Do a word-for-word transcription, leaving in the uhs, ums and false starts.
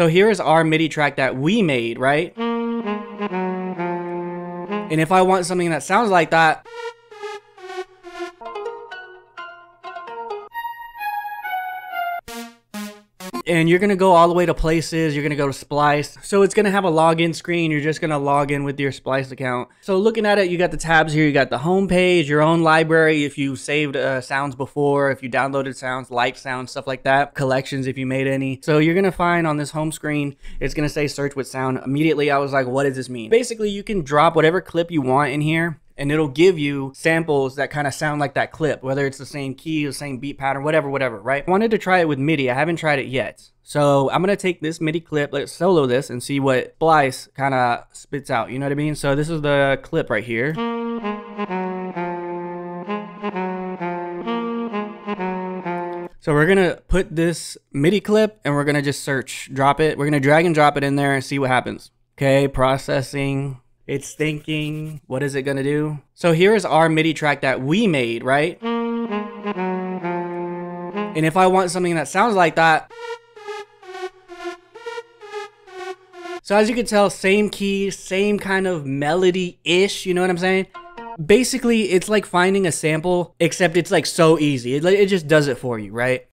So here is our MIDI track that we made, right? And if I want something that sounds like that, and you're gonna go all the way to places, you're gonna go to Splice. So it's gonna have a login screen, you're just gonna log in with your Splice account. So looking at it, you got the tabs here, you got the home page, your own library, if you saved uh, sounds before, if you downloaded sounds, liked sounds, stuff like that, collections if you made any. So you're gonna find on this home screen, it's gonna say search with sound. Immediately I was like, what does this mean? Basically you can drop whatever clip you want in here, and it'll give you samples that kind of sound like that clip, whether it's the same key, the same beat pattern, whatever, whatever, right? I wanted to try it with MIDI. I haven't tried it yet. So I'm gonna take this MIDI clip, let's solo this and see what Splice kind of spits out, you know what I mean? So this is the clip right here. So we're gonna put this MIDI clip and we're gonna just search, drop it. We're gonna drag and drop it in there and see what happens. Okay, processing. It's thinking, what is it gonna do? So here is our MIDI track that we made, right? And if I want something that sounds like that. So as you can tell, same key, same kind of melody-ish, you know what I'm saying? Basically, it's like finding a sample, except it's like so easy. It, it just does it for you, right?